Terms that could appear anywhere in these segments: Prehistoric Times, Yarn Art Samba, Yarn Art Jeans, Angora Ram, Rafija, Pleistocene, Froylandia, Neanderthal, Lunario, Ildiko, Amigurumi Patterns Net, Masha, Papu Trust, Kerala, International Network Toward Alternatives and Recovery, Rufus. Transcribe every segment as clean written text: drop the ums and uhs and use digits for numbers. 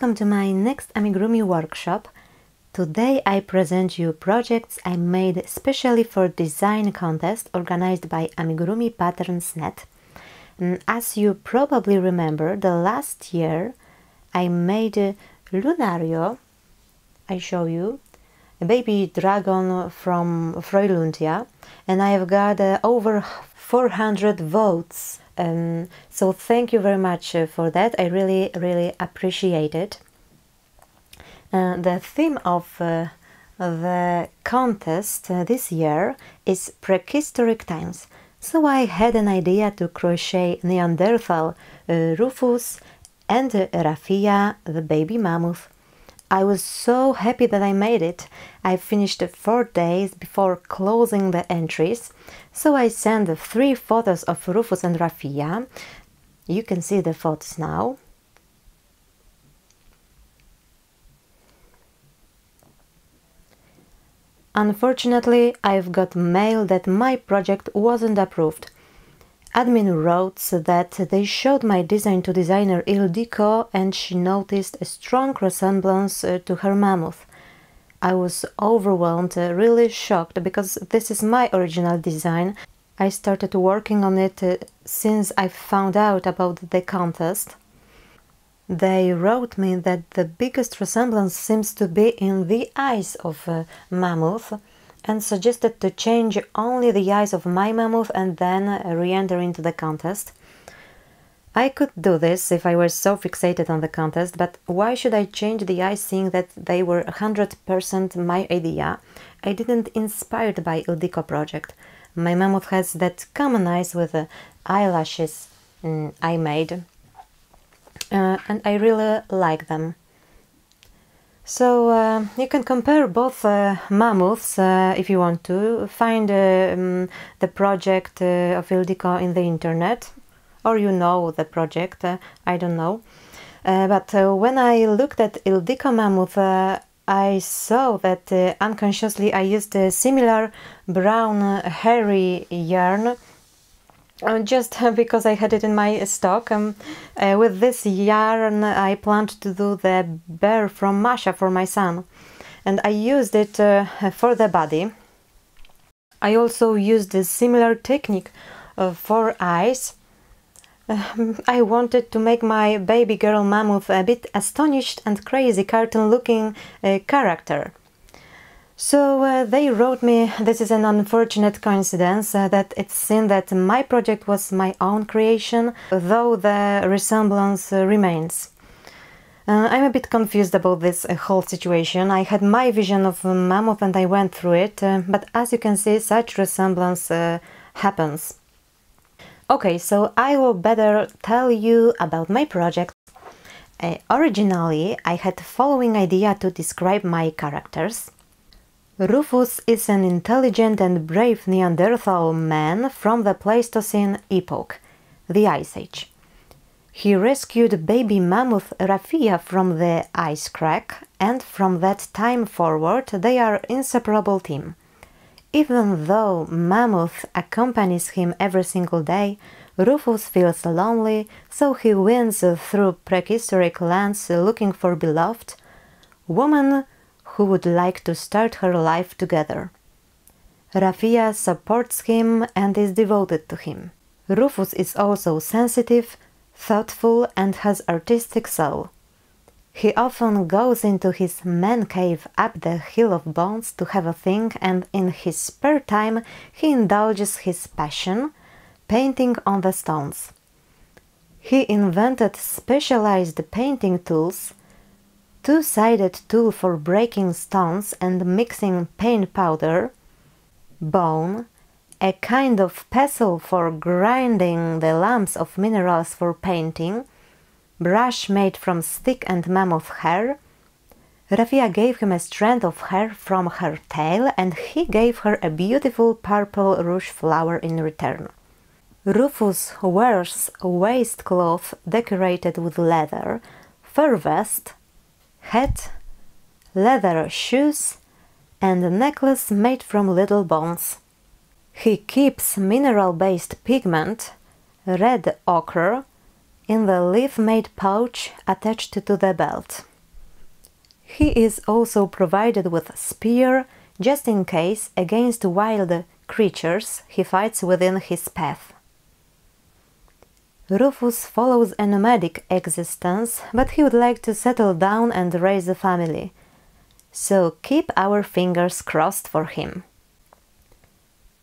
welcome to my next amigurumi workshop. Today I present you projects I made especially for design contest organized by Amigurumi Patterns Net. As you probably remember, the last year I made a Lunario, I show you, a baby dragon from Froylandia, and I have got over 400 votes. So thank you very much for that. I really appreciate it. The theme of the contest this year is prehistoric times. So I had an idea to crochet Neanderthal, Rufus and Rafija, the baby mammoth. I was so happy that I made it. I finished 4 days before closing the entries, so I sent 3 photos of Rufus and Rafija. You can see the photos now. Unfortunately, I've got mail that my project wasn't approved. Admin wrote that they showed my design to designer Ildiko and she noticed a strong resemblance to her mammoth. I was overwhelmed, really shocked, because this is my original design. I started working on it since I found out about the contest. They wrote me that the biggest resemblance seems to be in the eyes of a mammoth, and suggested to change only the eyes of my mammoth and then re-enter into the contest. I could do this if I were so fixated on the contest, but why should I change the eyes seeing that they were 100% my idea? I didn't inspired by Ildiko project. My mammoth has that common eyes with the eyelashes I made, and I really like them. So you can compare both mammoths if you want to. Find the project of Ildiko in the internet, or you know the project, I don't know. But when I looked at Ildiko mammoth, I saw that unconsciously I used a similar brown hairy yarn, just because I had it in my stock. With this yarn I planned to do the bear from Masha for my son, and I used it for the body. I also used a similar technique for eyes. I wanted to make my baby girl mammoth a bit astonished and crazy cartoon looking character. So they wrote me, this is an unfortunate coincidence that it seemed that my project was my own creation, though the resemblance remains. I'm a bit confused about this whole situation. I had my vision of mammoth and I went through it, but as you can see, such resemblance happens. Okay, so I will better tell you about my project. Originally, I had the following idea to describe my characters. Rufus is an intelligent and brave Neanderthal man from the Pleistocene epoch, the Ice Age. He rescued baby mammoth Rafija from the ice crack, and from that time forward they are an inseparable team. Even though mammoth accompanies him every single day, Rufus feels lonely, so he wins through prehistoric lands looking for beloved woman who would like to start her life together. Rafija supports him and is devoted to him. Rufus is also sensitive, thoughtful and has artistic soul. He often goes into his man cave up the hill of bones to have a think, and in his spare time he indulges his passion, painting on the stones. He invented specialized painting tools, two-sided tool for breaking stones and mixing paint powder, bone, a kind of pestle for grinding the lumps of minerals for painting, brush made from stick and mammoth hair. Rafija gave him a strand of hair from her tail and he gave her a beautiful purple rouge flower in return. Rufus wears waistcloth decorated with leather, fur vest, hat, leather shoes and a necklace made from little bones. He keeps mineral-based pigment, red ochre, in the leaf-made pouch attached to the belt. He is also provided with a spear, just in case, against wild creatures he fights within his path. Rufus follows a nomadic existence, but he would like to settle down and raise a family. So keep our fingers crossed for him.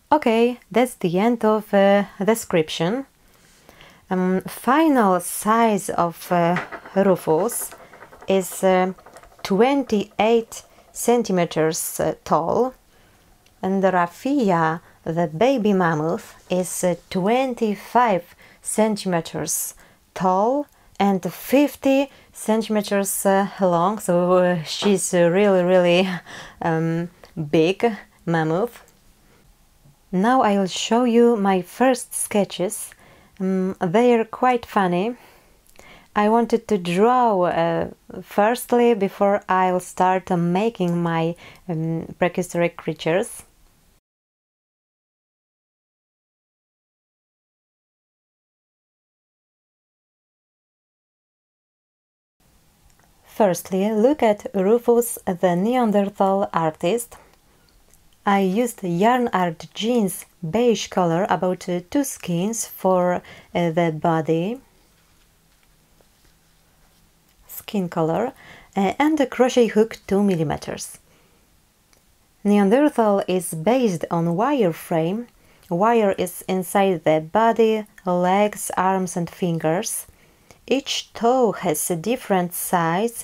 Okay, that's the end of description. Final size of Rufus is 28 centimeters tall, and Rafija, the baby mammoth, is 25 centimeters tall and 50 centimeters long, so she's a really big mammoth. Now I'll show you my first sketches. They are quite funny. I wanted to draw firstly before I'll start making my prehistoric creatures. Firstly, look at Rufus the Neanderthal artist. I used Yarn Art Jeans beige color, about two skins for the body, skin color, and a crochet hook 2 mm. Neanderthal is based on wire frame. Wire is inside the body, legs, arms and fingers. Each toe has a different size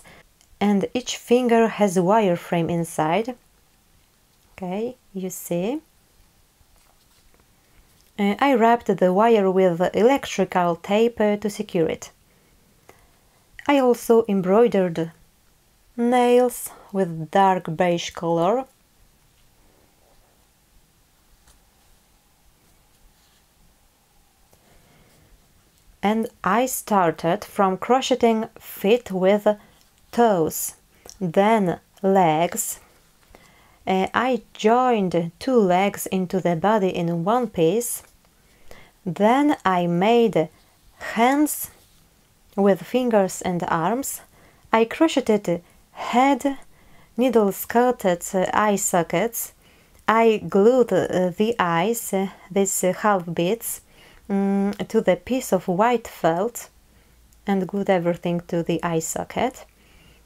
and each finger has a wire frame inside. Okay, you see. I wrapped the wire with electrical tape to secure it. I also embroidered nails with dark beige color. And I started from crocheting feet with toes, then legs. I joined two legs into the body in one piece. Then I made hands with fingers and arms. I crocheted head, needle skirted eye sockets. I glued the eyes, these half beads, to the piece of white felt and glued everything to the eye socket.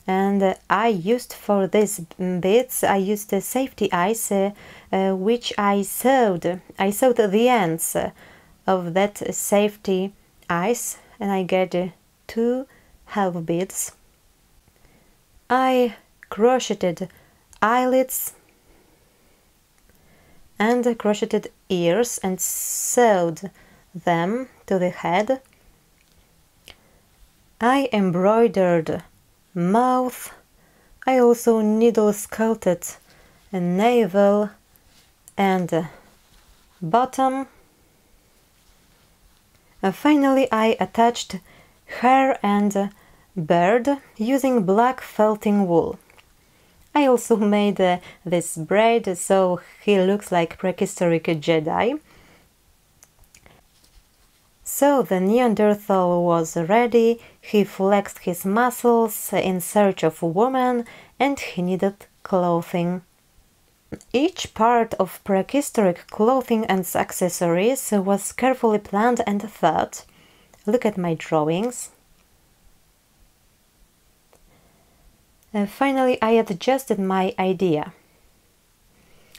And I used for these beads, I used the safety eyes, which I sewed. I sewed the ends of that safety eyes, and I get two half beads. I crocheted eyelids and crocheted ears and sewed them to the head. I embroidered mouth. I also needle skirted a navel and bottom. Finally, I attached hair and beard using black felting wool. I also made this braid, so he looks like prehistoric Jedi. So the Neanderthal was ready. He flexed his muscles in search of a woman, and he needed clothing. Each part of prehistoric clothing and accessories was carefully planned and thought. Look at my drawings. Finally, I adjusted my idea.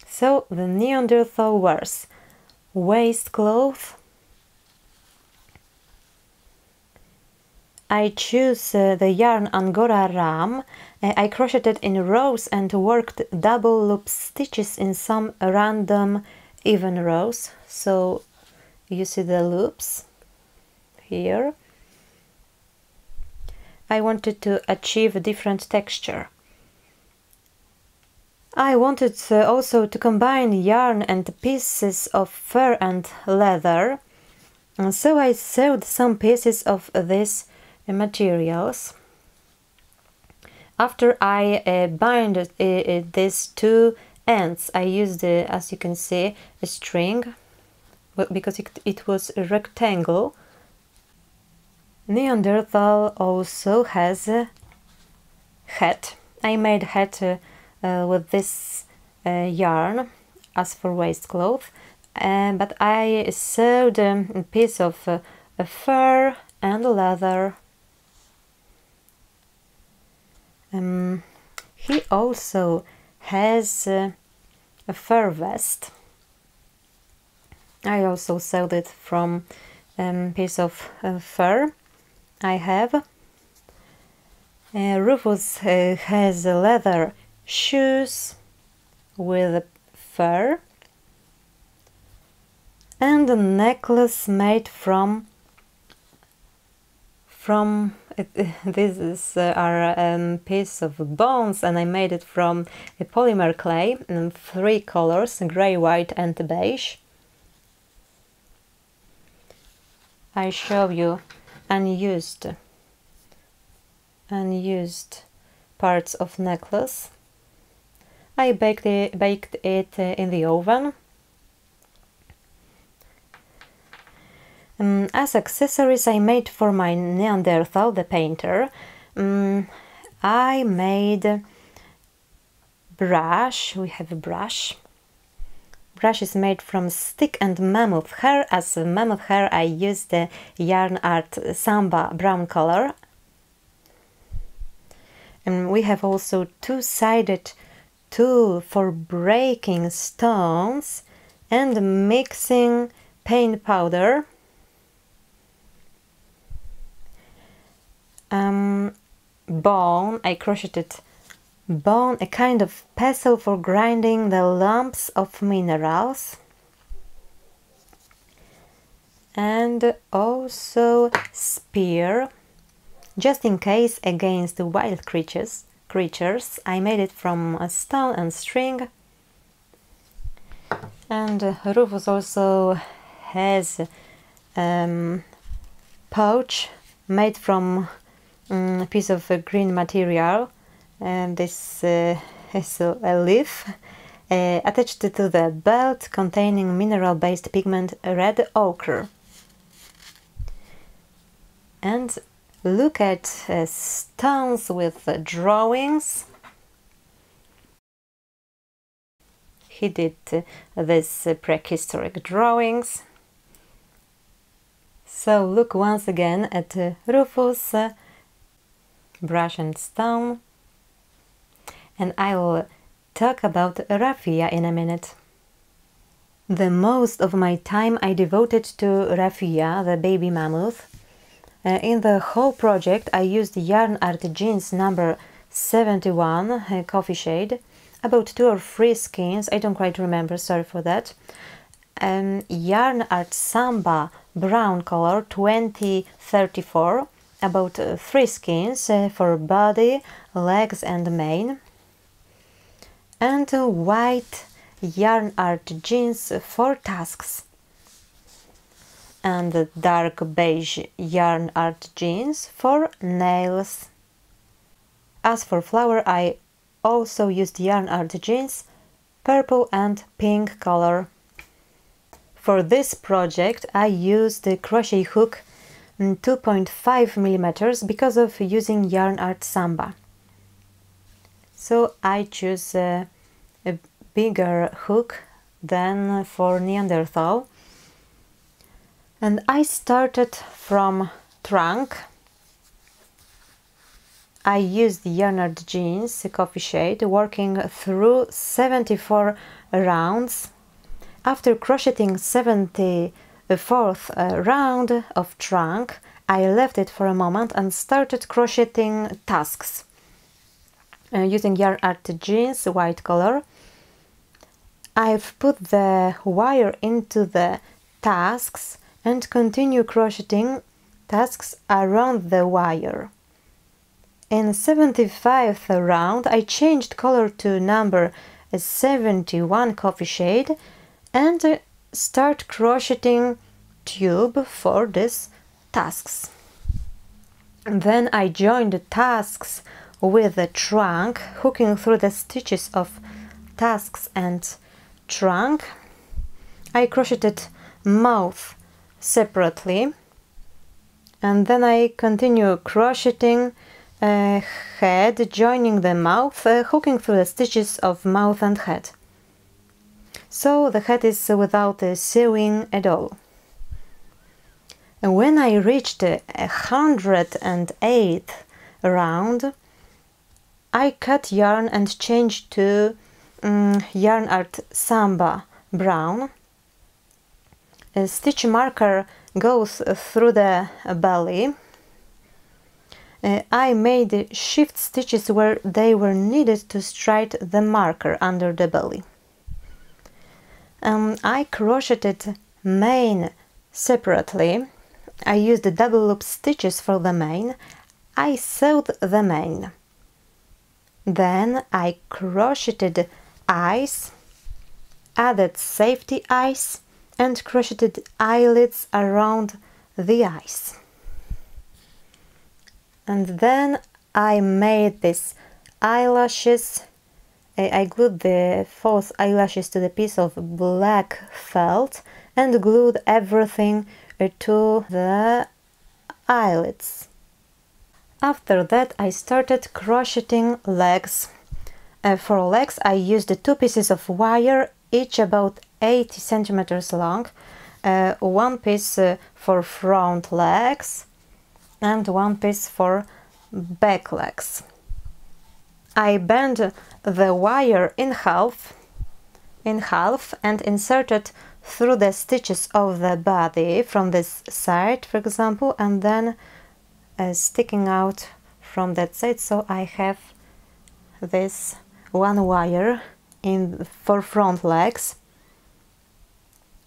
So the Neanderthal wears waist cloth. I choose the yarn Angora Ram. I crocheted in rows and worked double loop stitches in some random even rows. So you see the loops here. I wanted to achieve a different texture. I wanted also to combine yarn and pieces of fur and leather. And so I sewed some pieces of this materials. After I bind these two ends, I used, as you can see, a string, because it was a rectangle. Neanderthal also has a hat. I made hat with this yarn as for waistcloth, but I sewed a piece of fur and leather. He also has a fur vest. I also sewed it from a piece of fur I have. Rufus has leather shoes with fur and a necklace made from these are piece of bones, and I made it from a polymer clay in three colors, grey, white and beige. I show you unused parts of necklace. I baked it in the oven. As accessories I made for my Neanderthal, the painter, I made a brush. We have a brush. Brush is made from stick and mammoth hair. As mammoth hair I used the Yarn Art Samba brown color. And we have also two-sided tool for breaking stones and mixing paint powder. Bone, I crocheted bone, a kind of pestle for grinding the lumps of minerals, and also spear, just in case against wild creatures. I made it from a stone and string. And Rufus also has pouch made from a piece of green material, and this is a leaf attached to the belt, containing mineral-based pigment red ochre. And look at stones with drawings. He did these prehistoric drawings. So look once again at Rufus, brush and stone, and I'll talk about Rafija in a minute. The most of my time I devoted to Rafija, the baby mammoth. In the whole project I used Yarn Art Jeans number 71, coffee shade, about 2 or 3 skins, I don't quite remember, sorry for that. Yarn Art Samba brown color 2034, about 3 skins for body, legs and mane, and white Yarn Art Jeans 4 tusks, and dark beige Yarn Art Jeans 4 nails. As for flower, I also used Yarn Art Jeans purple and pink color. For this project I used the crochet hook 2.5 mm because of using Yarn Art Samba. So I choose a bigger hook than for Neanderthal. And I started from trunk. I used Yarn Art Jeans coffee shade, working through 74 rounds. After crocheting 74th round of trunk, I left it for a moment and started crocheting tusks using Yarn Art Jeans white color. I've put the wire into the tusks and continue crocheting tusks around the wire. In 75th round I changed color to number 71 coffee shade and start crocheting tube for these tusks. Then I joined the tusks with the trunk, hooking through the stitches of tusks and trunk. I crocheted mouth separately, and then I continue crocheting head, joining the mouth, hooking through the stitches of mouth and head. So the head is without sewing at all. When I reached the 108th round, I cut yarn and changed to Yarn Art Samba brown. A stitch marker goes through the belly. I made shift stitches where they were needed to stride the marker under the belly. I crocheted mane separately. I used the double loop stitches for the mane. I sewed the mane. Then I crocheted eyes, added safety eyes, and crocheted eyelids around the eyes. And then I made these eyelashes. I glued the false eyelashes to the piece of black felt and glued everything to the eyelids. After that I started crocheting legs. For legs I used the two pieces of wire, each about 80 centimeters long, one piece for front legs and one piece for back legs. I bent the wire in half and inserted through the stitches of the body from this side, for example, and then sticking out from that side. So I have this one wire for front legs.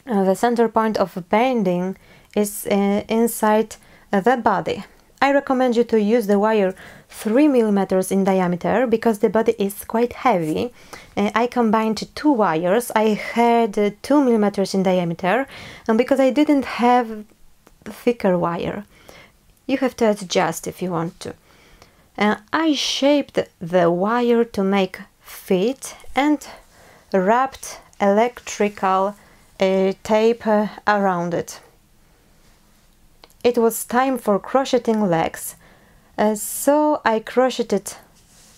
The center point of bending is inside the body. I recommend you to use the wire 3 millimeters in diameter because the body is quite heavy. I combined two wires. I had 2 millimeters in diameter because I didn't have thicker wire. You have to adjust if you want to. I shaped the wire to make feet and wrapped electrical tape around it. It was time for crocheting legs, so I crocheted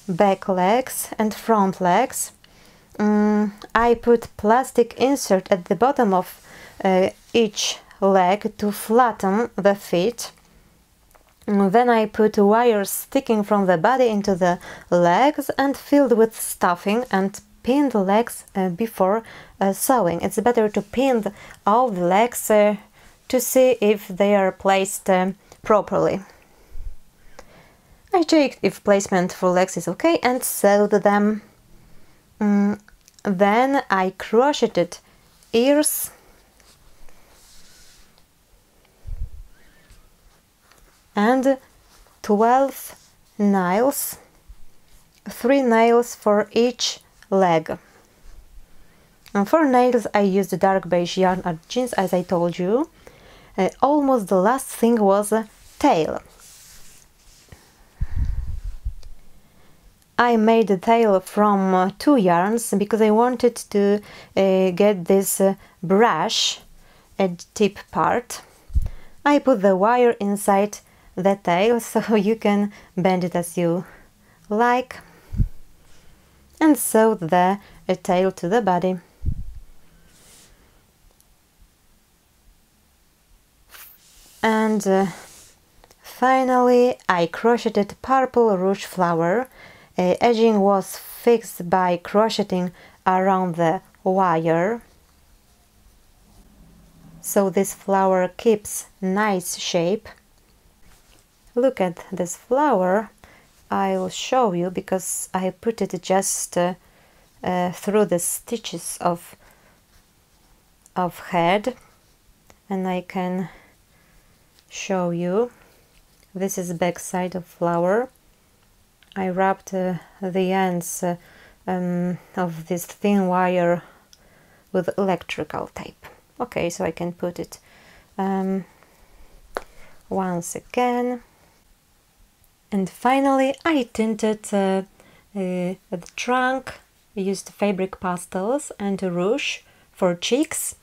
back legs and front legs. I put plastic insert at the bottom of each leg to flatten the feet. Then I put wires sticking from the body into the legs and filled with stuffing and pinned the legs before sewing. It's better to pin all the legs to see if they are placed properly. I checked if placement for legs is okay and sewed them. Then I crocheted ears, and 12 nails, 3 nails for each leg. And for nails I used the dark beige Yarn Art Jeans, as I told you. Almost the last thing was a tail. I made the tail from two yarns because I wanted to get this brush at tip part. I put the wire inside the tail so you can bend it as you like, and sew the tail to the body. And finally I crocheted purple rouge flower. Edging was fixed by crocheting around the wire, so this flower keeps nice shape. Look at this flower, I'll show you because I put it just through the stitches of head, and I can show you. This is back side of flower. I wrapped the ends of this thin wire with electrical tape. Okay, so I can put it once again. And finally I tinted the trunk, used fabric pastels and rouge for cheeks.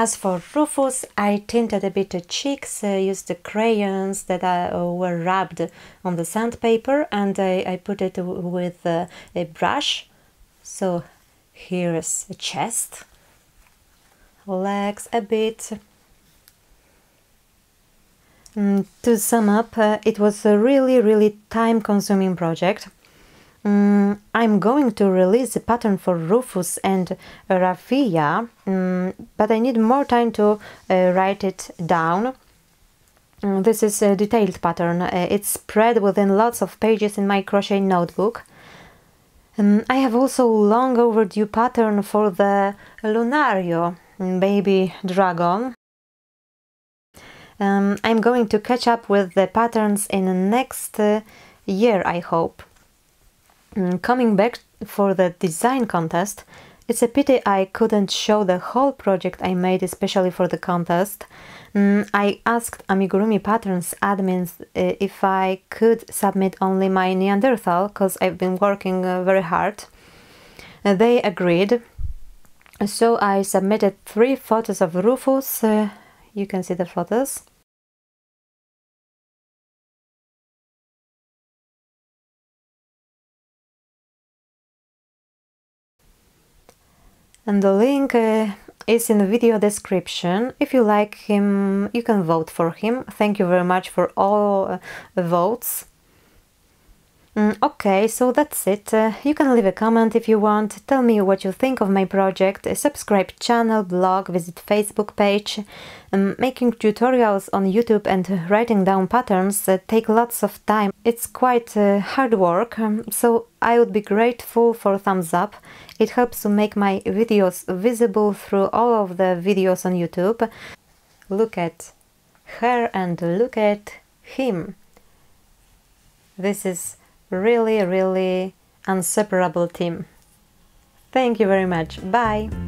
As for Rufus, I tinted a bit the cheeks, used the crayons that were rubbed on the sandpaper, and I put it with a brush. So here's a chest, legs a bit. To sum up, it was a really time-consuming project. I'm going to release a pattern for Rufus and Rafija, but I need more time to write it down. This is a detailed pattern. It's spread within lots of pages in my crochet notebook. I have also long overdue pattern for the Lunario baby dragon. I'm going to catch up with the patterns in the next year, I hope. Coming back for the design contest, it's a pity I couldn't show the whole project I made especially for the contest. I asked Amigurumi Patterns admins if I could submit only my Neanderthal, because I've been working very hard. They agreed, so I submitted 3 photos of Rufus. You can see the photos. And the link is in the video description. If you like him, you can vote for him. Thank you very much for all votes. Okay, so that's it. You can leave a comment if you want. Tell me what you think of my project. Subscribe channel, blog, visit Facebook page. Making tutorials on YouTube and writing down patterns take lots of time. It's quite hard work, so I would be grateful for a thumbs up. It helps to make my videos visible through all of the videos on YouTube. Look at her and look at him. This is really, really inseparable team. Thank you very much. Bye!